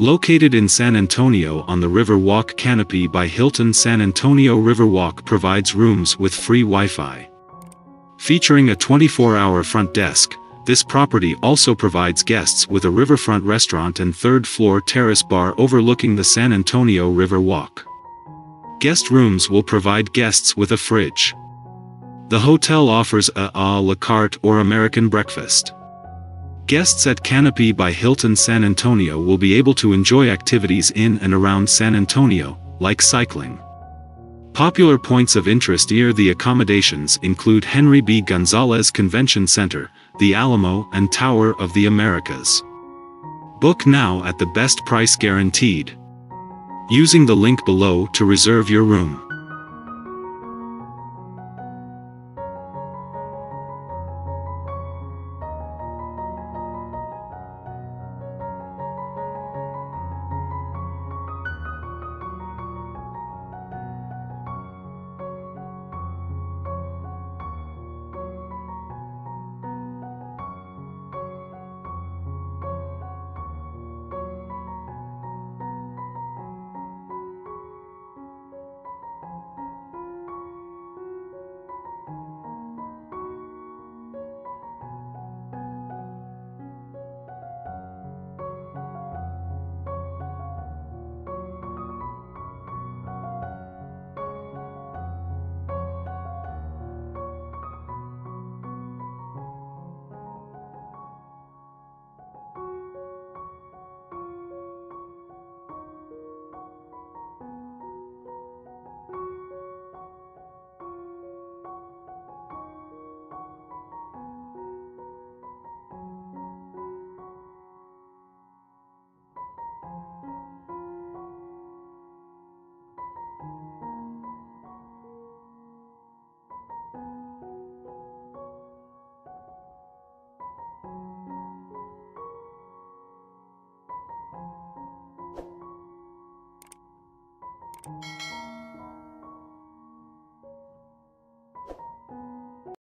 Located in San Antonio on the Riverwalk, Canopy by Hilton San Antonio Riverwalk provides rooms with free Wi-Fi. Featuring a 24-hour front desk, this property also provides guests with a riverfront restaurant and third-floor terrace bar overlooking the San Antonio Riverwalk. Guest rooms will provide guests with a fridge. The hotel offers a la carte or American breakfast. Guests at Canopy by Hilton San Antonio will be able to enjoy activities in and around San Antonio, like cycling. Popular points of interest near the accommodations include Henry B. Gonzalez Convention Center, The Alamo, and Tower of the Americas. Book now at the best price guaranteed, using the link below to reserve your room.